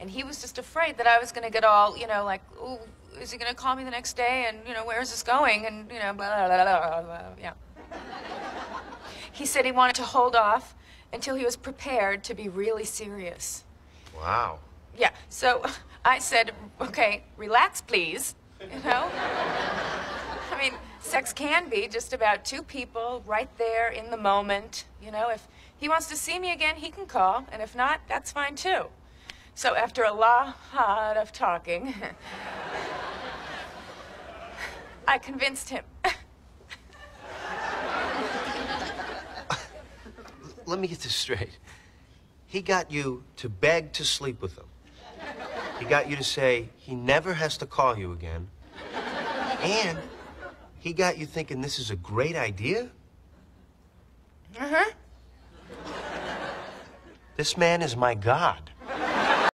And he was just afraid that I was going to get all, you know, like, ooh, is he going to call me the next day? And, you know, where is this going? And, you know, blah, blah, blah, blah, blah. Yeah. He said he wanted to hold off until he was prepared to be really serious. Wow. Yeah. So I said, okay, relax, please. You know? I mean, sex can be just about two people right there in the moment. You know, if he wants to see me again, he can call. And if not, that's fine, too. So after a lot of talking, I convinced him. Let me get this straight. He got you to beg to sleep with him. He got you to say he never has to call you again. And he got you thinking this is a great idea? Uh-huh. This man is my God.